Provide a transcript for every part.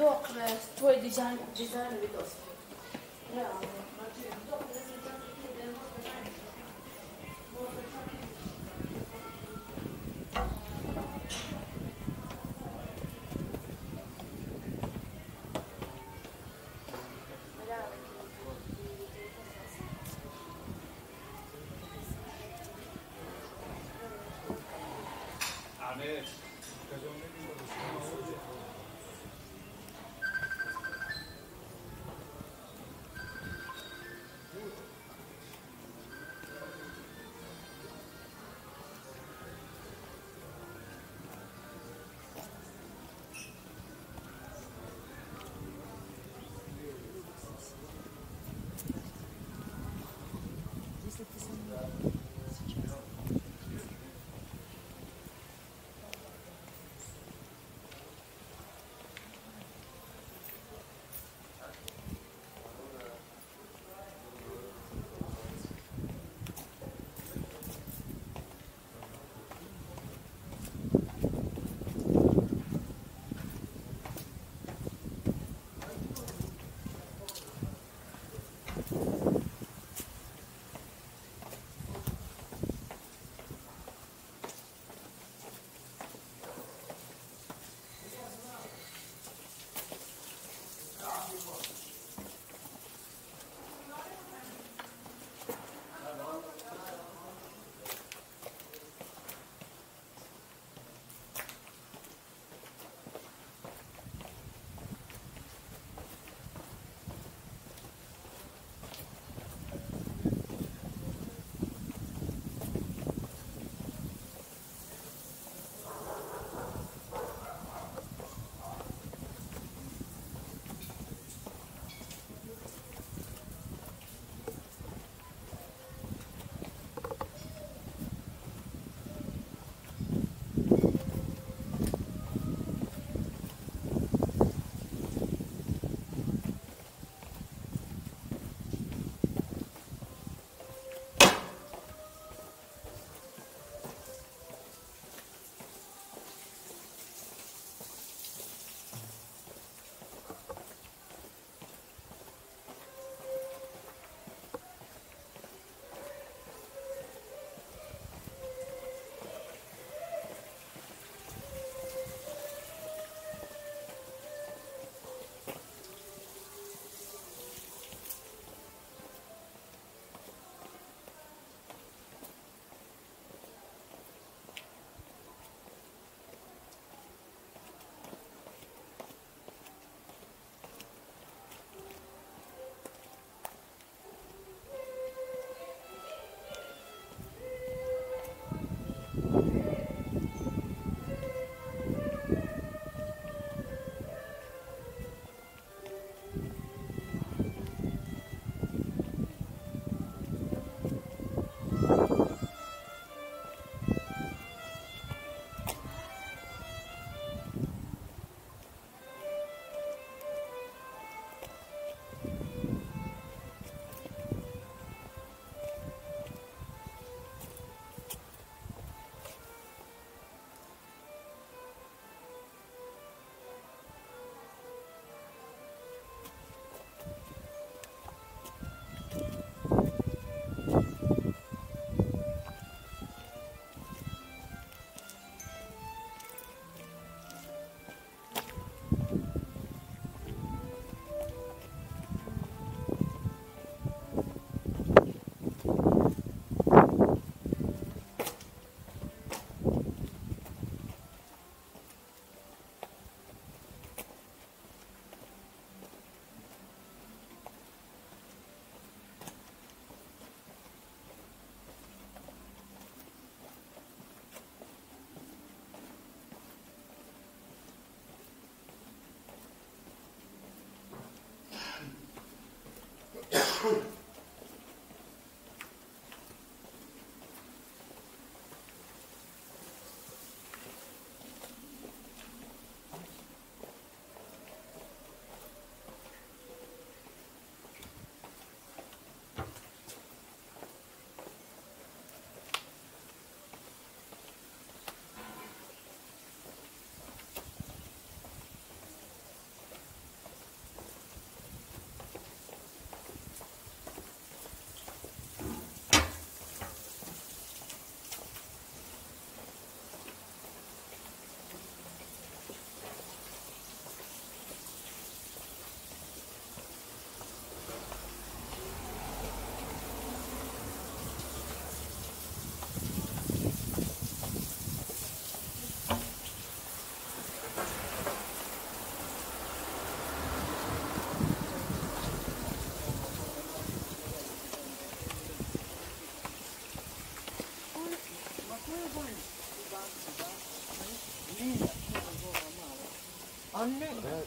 دوق ستوي ديزاين الفيدوس. لا دوق لازم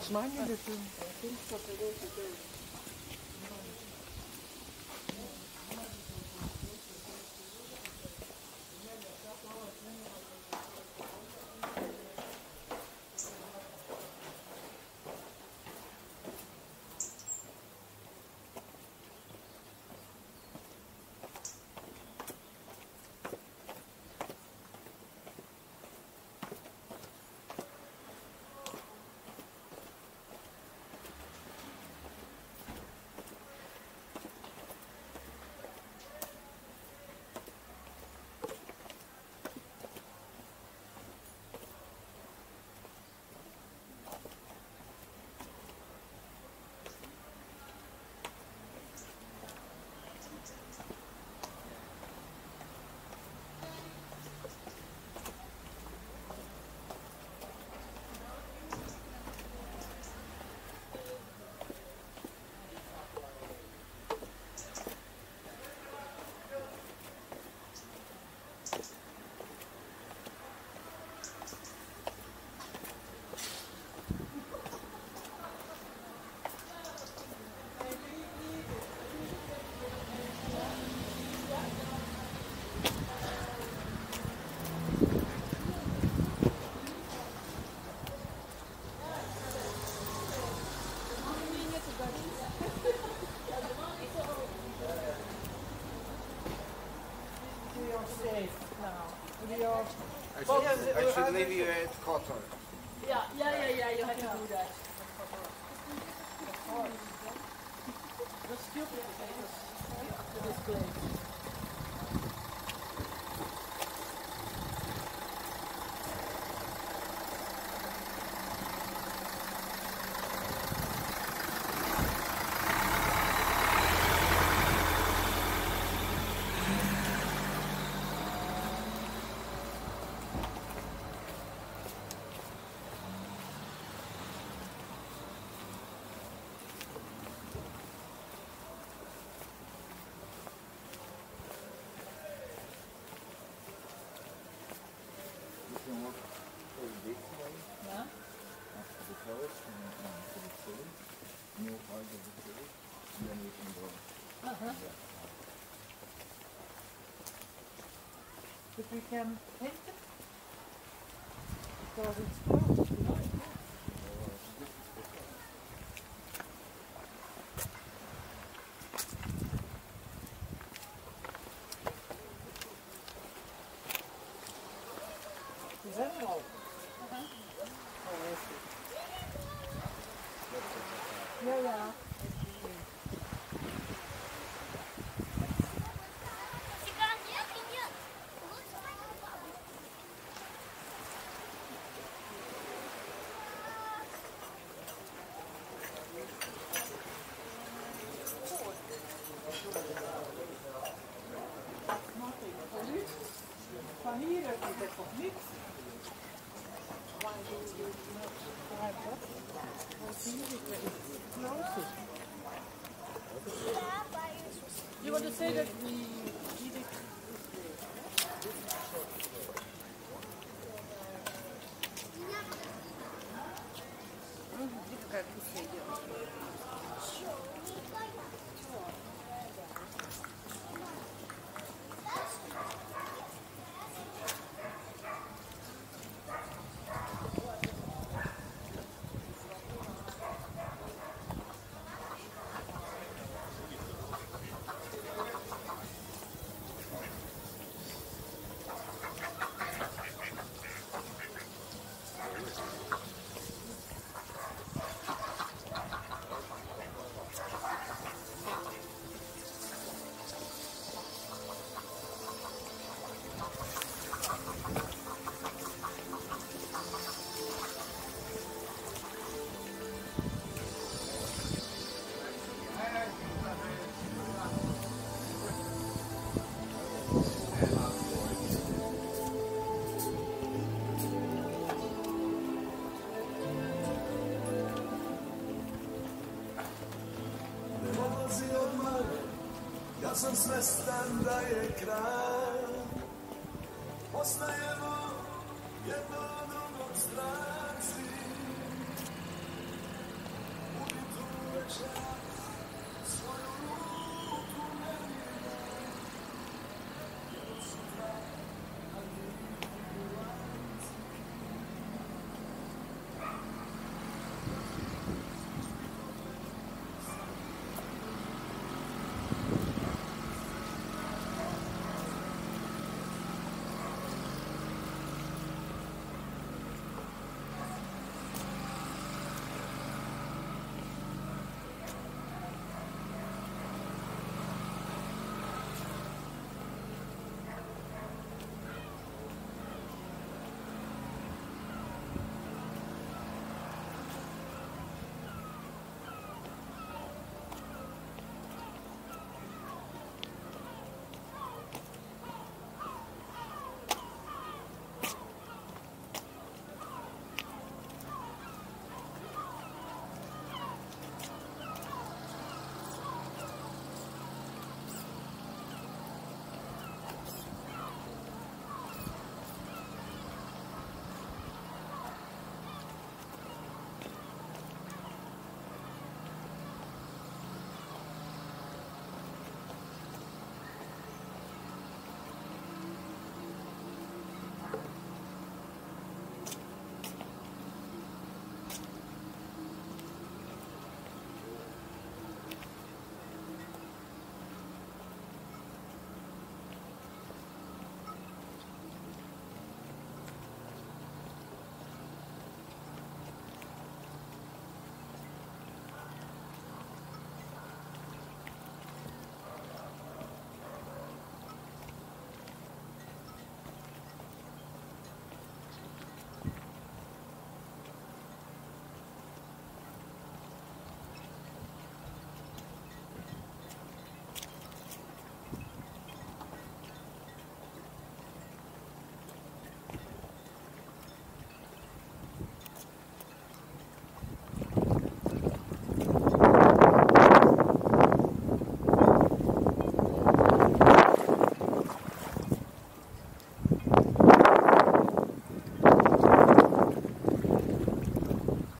اسمعني بس I should leave you at Qatar. Yeah, you have to do that. That's stupid to this place. But we can paint it because it's closed. You want to say that we eat it? Som smestan da je kraj, ostajemo jednom drugom stranom.